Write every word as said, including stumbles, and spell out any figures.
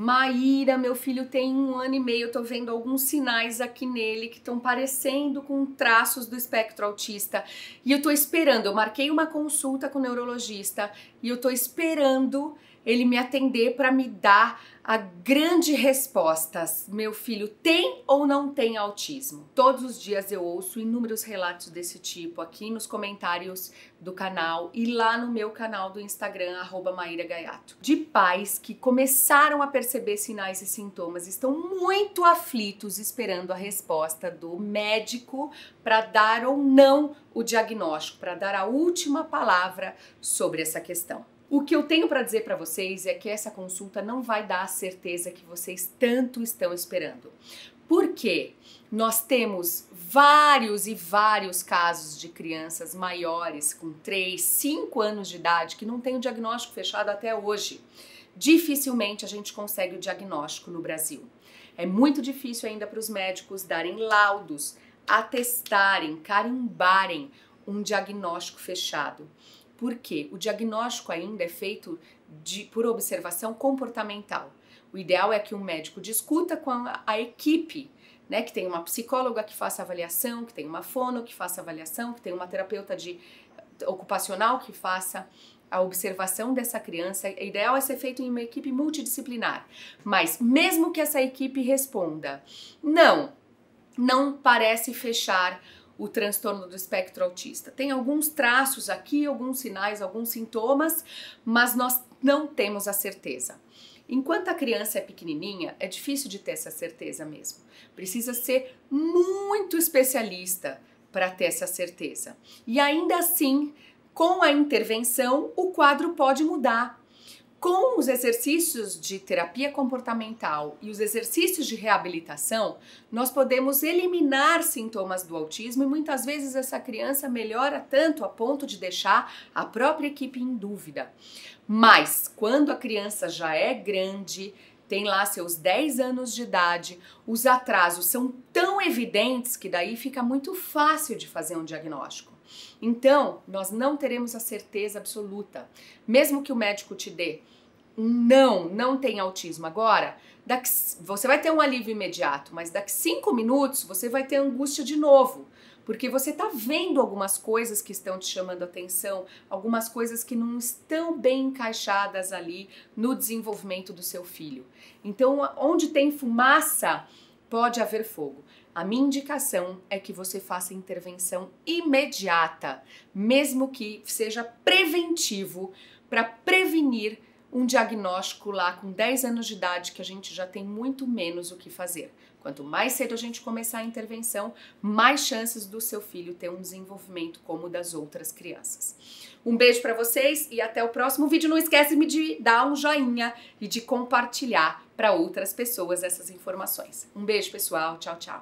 Maíra, meu filho tem um ano e meio, eu tô vendo alguns sinais aqui nele que estão parecendo com traços do espectro autista e eu tô esperando, eu marquei uma consulta com o neurologista e eu tô esperando ele me atender para me dar a grande resposta. Meu filho tem ou não tem autismo? Todos os dias eu ouço inúmeros relatos desse tipo aqui nos comentários do canal e lá no meu canal do Instagram, arroba Maíra Gaiato. De pais que começaram a perceber sinais e sintomas, estão muito aflitos esperando a resposta do médico para dar ou não o diagnóstico, para dar a última palavra sobre essa questão. O que eu tenho para dizer para vocês é que essa consulta não vai dar a certeza que vocês tanto estão esperando. Porque nós temos vários e vários casos de crianças maiores com três, cinco anos de idade que não têm o diagnóstico fechado até hoje. Dificilmente a gente consegue o diagnóstico no Brasil. É muito difícil ainda para os médicos darem laudos, atestarem, carimbarem um diagnóstico fechado. Porque o diagnóstico ainda é feito de, por observação comportamental. O ideal é que um médico discuta com a, a equipe, né? Que tem uma psicóloga que faça avaliação, que tem uma fono que faça avaliação, que tem uma terapeuta de, ocupacional que faça a observação dessa criança. O ideal é ser feito em uma equipe multidisciplinar. Mas mesmo que essa equipe responda, não, não parece fechar o transtorno do espectro autista. Tem alguns traços aqui, alguns sinais, alguns sintomas, mas nós não temos a certeza. Enquanto a criança é pequenininha, é difícil de ter essa certeza mesmo. Precisa ser muito especialista para ter essa certeza. E ainda assim, com a intervenção, o quadro pode mudar. Com os exercícios de terapia comportamental e os exercícios de reabilitação, nós podemos eliminar sintomas do autismo e muitas vezes essa criança melhora tanto a ponto de deixar a própria equipe em dúvida. Mas quando a criança já é grande, tem lá seus dez anos de idade, os atrasos são tão evidentes que daí fica muito fácil de fazer um diagnóstico. Então, nós não teremos a certeza absoluta. Mesmo que o médico te dê um não, não tem autismo agora, daqui, você vai ter um alívio imediato, mas daqui cinco minutos você vai ter angústia de novo. Porque você está vendo algumas coisas que estão te chamando atenção, algumas coisas que não estão bem encaixadas ali no desenvolvimento do seu filho. Então, onde tem fumaça, pode haver fogo. A minha indicação é que você faça intervenção imediata, mesmo que seja preventivo, para prevenir um diagnóstico lá com dez anos de idade, que a gente já tem muito menos o que fazer. Quanto mais cedo a gente começar a intervenção, mais chances do seu filho ter um desenvolvimento como o das outras crianças. Um beijo para vocês e até o próximo vídeo. Não esquece de dar um joinha e de compartilhar para outras pessoas essas informações. Um beijo, pessoal. Tchau, tchau.